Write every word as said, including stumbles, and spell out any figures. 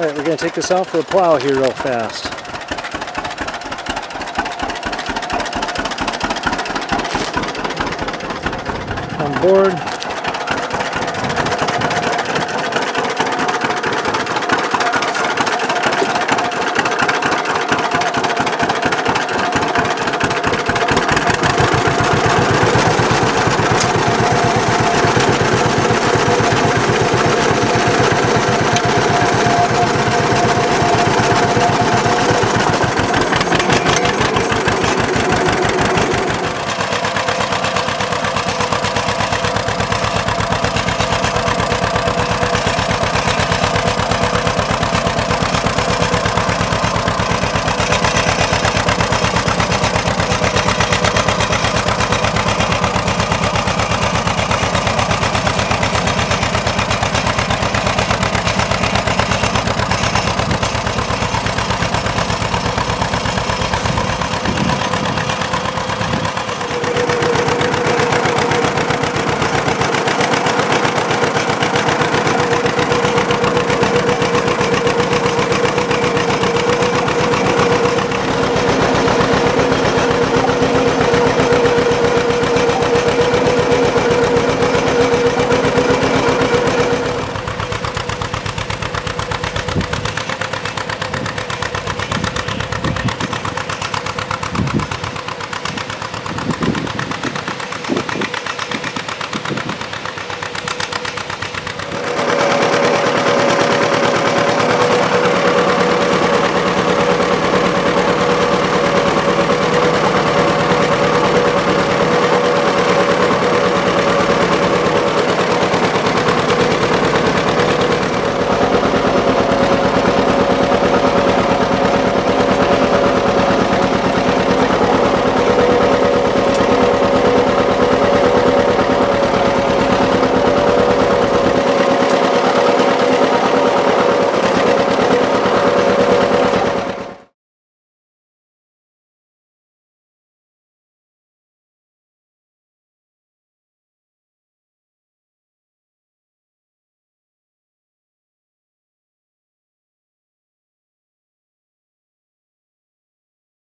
Alright, we're going to take this out for a plow here real fast. On board.